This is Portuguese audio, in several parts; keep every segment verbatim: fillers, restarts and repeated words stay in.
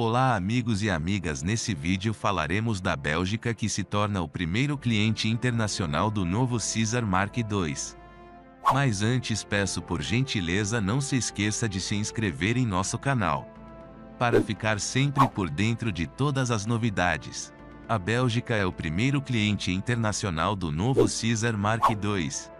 Olá amigos e amigas, nesse vídeo falaremos da Bélgica, que se torna o primeiro cliente internacional do novo Caesar Mark dois. Mas antes, peço por gentileza não se esqueça de se inscrever em nosso canal, para ficar sempre por dentro de todas as novidades. A Bélgica é o primeiro cliente internacional do novo Caesar Mark dois.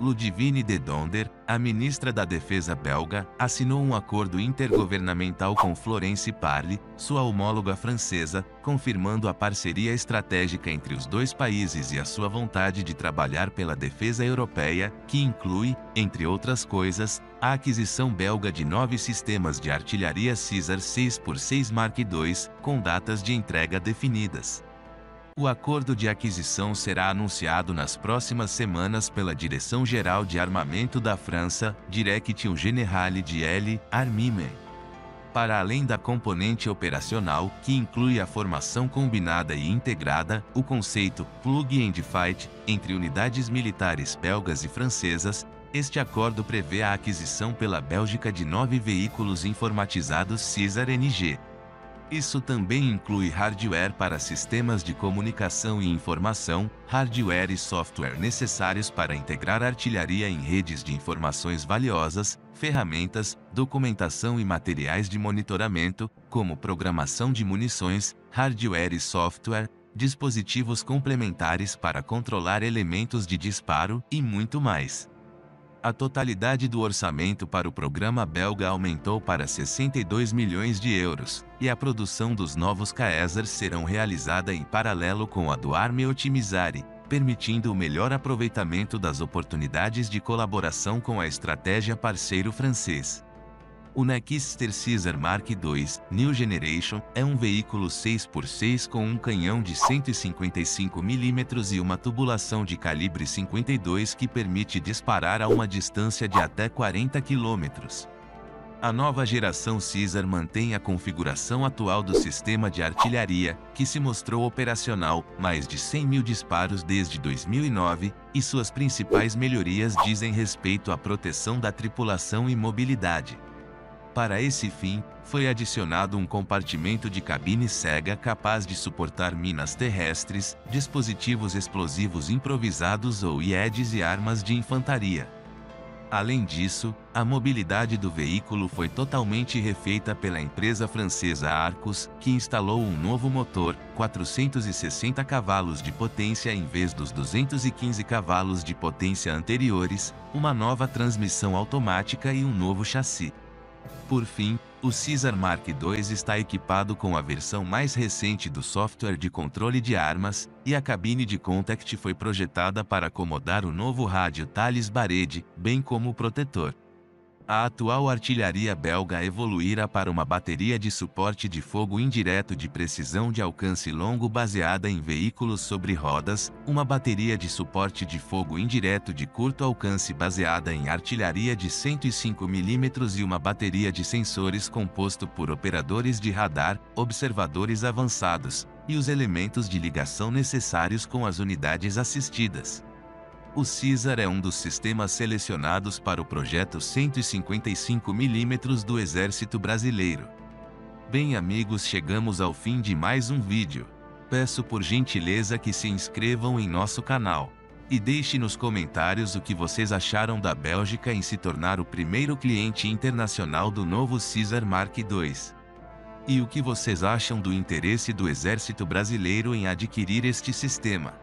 Ludivine de Donder, a ministra da Defesa belga, assinou um acordo intergovernamental com Florence Parly, sua homóloga francesa, confirmando a parceria estratégica entre os dois países e a sua vontade de trabalhar pela defesa europeia, que inclui, entre outras coisas, a aquisição belga de nove sistemas de artilharia CAESAR seis por seis Mark dois, com datas de entrega definidas. O acordo de aquisição será anunciado nas próximas semanas pela Direcção Générale de Armement da França, Direction Générale de l'Armement. Para além da componente operacional, que inclui a formação combinada e integrada, o conceito plug and fight, entre unidades militares belgas e francesas, este acordo prevê a aquisição pela Bélgica de nove veículos informatizados CAESAR-N G. Isso também inclui hardware para sistemas de comunicação e informação, hardware e software necessários para integrar artilharia em redes de informações valiosas, ferramentas, documentação e materiais de monitoramento, como programação de munições, hardware e software, dispositivos complementares para controlar elementos de disparo e muito mais. A totalidade do orçamento para o programa belga aumentou para sessenta e dois milhões de euros, e a produção dos novos CAESAR serão realizada em paralelo com a do Armée Optimisée, permitindo o melhor aproveitamento das oportunidades de colaboração com a estratégia parceiro francês. O Next Caesar Mark dois, New Generation, é um veículo seis por seis com um canhão de cento e cinquenta e cinco milímetros e uma tubulação de calibre cinquenta e dois que permite disparar a uma distância de até quarenta quilômetros. A nova geração Caesar mantém a configuração atual do sistema de artilharia, que se mostrou operacional, mais de cem mil disparos desde dois mil e nove, e suas principais melhorias dizem respeito à proteção da tripulação e mobilidade. Para esse fim, foi adicionado um compartimento de cabine cega capaz de suportar minas terrestres, dispositivos explosivos improvisados ou I E Ds e armas de infantaria. Além disso, a mobilidade do veículo foi totalmente refeita pela empresa francesa Arcos, que instalou um novo motor, quatrocentos e sessenta cavalos de potência em vez dos duzentos e quinze cavalos de potência anteriores, uma nova transmissão automática e um novo chassi. Por fim, o Caesar Mark dois está equipado com a versão mais recente do software de controle de armas, e a cabine de contact foi projetada para acomodar o novo rádio Thales Bared, bem como o protetor. A atual artilharia belga evoluirá para uma bateria de suporte de fogo indireto de precisão de alcance longo baseada em veículos sobre rodas, uma bateria de suporte de fogo indireto de curto alcance baseada em artilharia de cento e cinco milímetros e uma bateria de sensores composto por operadores de radar, observadores avançados, e os elementos de ligação necessários com as unidades assistidas. O Caesar é um dos sistemas selecionados para o projeto cento e cinquenta e cinco milímetros do Exército Brasileiro. Bem amigos, chegamos ao fim de mais um vídeo. Peço por gentileza que se inscrevam em nosso canal. E deixe nos comentários o que vocês acharam da Bélgica em se tornar o primeiro cliente internacional do novo Caesar Mark dois. E o que vocês acham do interesse do Exército Brasileiro em adquirir este sistema.